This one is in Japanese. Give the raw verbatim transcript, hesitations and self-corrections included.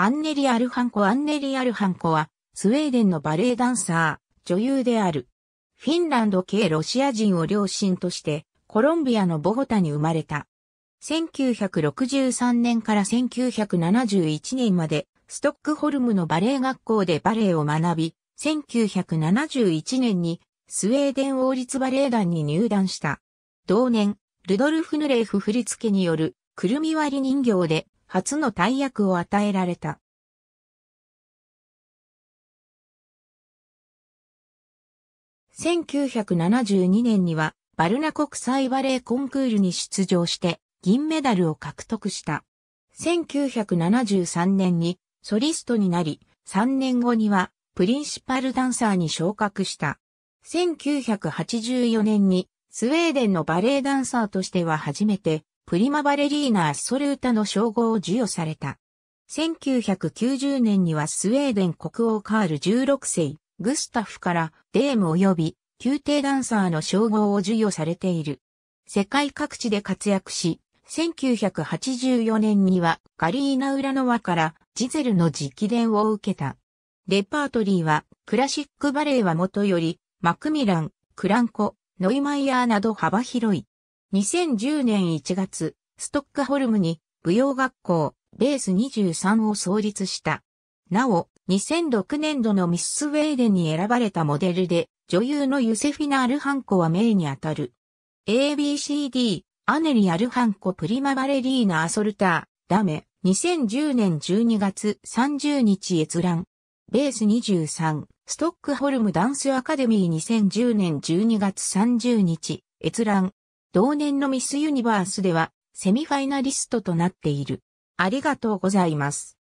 アンネリ・アルハンコアンネリ・アルハンコは、スウェーデンのバレエダンサー、女優である。フィンランド系ロシア人を両親として、コロンビアのボゴタに生まれた。せんきゅうひゃくろくじゅうさんねんからせんきゅうひゃくななじゅういちねんまで、ストックホルムのバレエ学校でバレエを学び、せんきゅうひゃくななじゅういちねんにスウェーデン王立バレエ団に入団した。同年、ルドルフ・ヌレーフ振り付けによる、くるみ割り人形で、初の大役を与えられた。せんきゅうひゃくななじゅうにねんにはバルナ国際バレエコンクールに出場して銀メダルを獲得した。せんきゅうひゃくななじゅうさんねんにソリストになり、さんねんごにはプリンシパルダンサーに昇格した。せんきゅうひゃくはちじゅうよねんにスウェーデンのバレエダンサーとしては初めてプリマバレリーナ・アッソルータの称号を授与された。せんきゅうひゃくきゅうじゅうねんにはスウェーデン国王カールじゅうろくせい。グスタフからデーム及び宮廷ダンサーの称号を授与されている。世界各地で活躍し、せんきゅうひゃくはちじゅうよねんにはガリーナ・ウラノワからジゼルの直伝を受けた。レパートリーはクラシックバレエはもとより、マクミラン、クランコ、ノイマイヤーなど幅広い。にせんじゅうねんいちがつ、ストックホルムに舞踊学校、ベースにじゅうさんを創立した。なお、にせんろくねん度のミス・スウェーデンに選ばれたモデルで、女優のユセフィナ・アルハンコは名にあたる。エービーシーディー、アネリ・アルハンコ・プリマ・バレリーナ・アソルター、ダメ、にせんじゅうねんじゅうにがつさんじゅうにち閲覧。ベースにじゅうさん、ストックホルムダンスアカデミーにせんじゅうねんじゅうにがつさんじゅうにち閲覧。同年のミス・ユニバースでは、セミファイナリストとなっている。ありがとうございます。